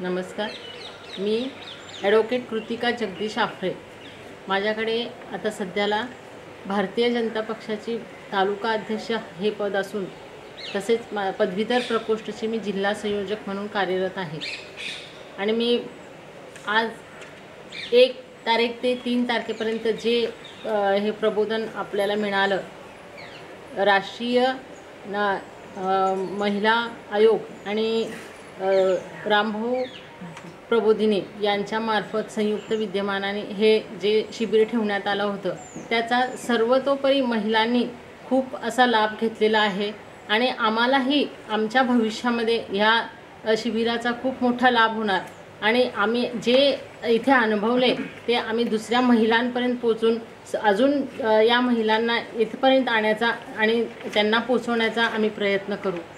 नमस्कार, मी ॲडव्होकेट कृतिका जगदीश आफरे। माझ्याकडे आता सध्याला भारतीय जनता पक्षाची तालुका अध्यक्ष हे पद असून तसेच पदवीधर प्रकोष्ठची मी जिल्हा संयोजक म्हणून कार्यरत आहे। आणि मी आज 1 तारीख ते 3 तारखेपर्यंत जे हे प्रबोधन आपल्याला मिळालं राष्ट्रीय महिला आयोग आणि रामभाऊ प्रबोधिनी यांच्यामार्फत संयुक्त विद्यमानाने हे जे शिबिर ठेवण्यात आलं होतं त्याचा सर्वतोपरी महिलांनी खूप असा लाभ घेतलेला आहे आणि आम्हालाही आमच्या भविष्यामध्ये या शिबिराचा खूप मोठा लाभ होणार आणि आम्ही जे इथे अनुभवले ते आम्ही दुसऱ्या महिलांपर्यंत पोहोचून अजून या महिलांना इथपर्यंत आणायचा आणि त्यांना पोहोचवण्याचा आम्ही प्रयत्न करू।